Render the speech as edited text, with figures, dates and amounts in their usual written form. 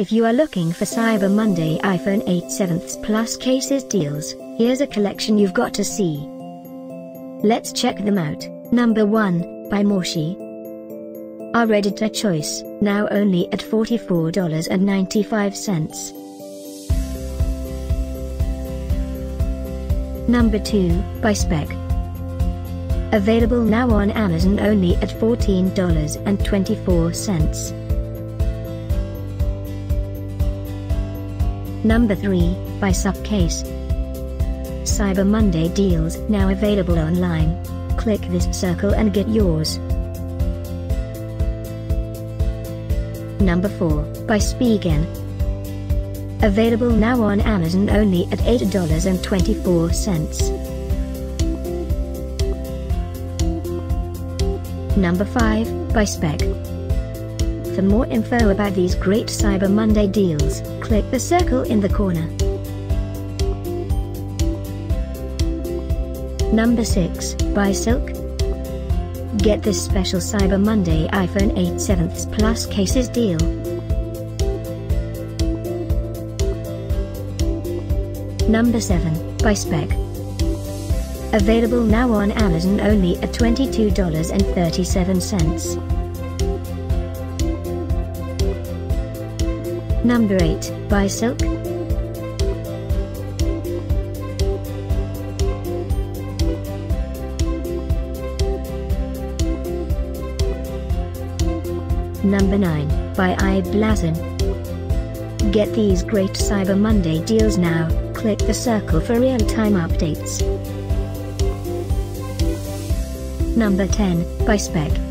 If you are looking for Cyber Monday iPhone 8 7 Plus cases deals, here's a collection you've got to see. Let's check them out. Number 1, by Moshi. Our Redditor choice, now only at $44.95. Number 2, by Speck. Available now on Amazon only at $14.24. Number 3, by SUPCASE. Cyber Monday deals now available online. Click this circle and get yours. Number 4, by Spigen. Available now on Amazon only at $8.24. Number 5, by Speck. For more info about these great Cyber Monday deals, click the circle in the corner. Number 6, by Silk. Get this special Cyber Monday iPhone 8 7th Plus cases deal. Number 7, by Speck. Available now on Amazon only at $22.37. Number 8, by Silk. Number 9, by Iblazen. Get these great Cyber Monday deals now, click the circle for real-time updates. Number 10, by Speck.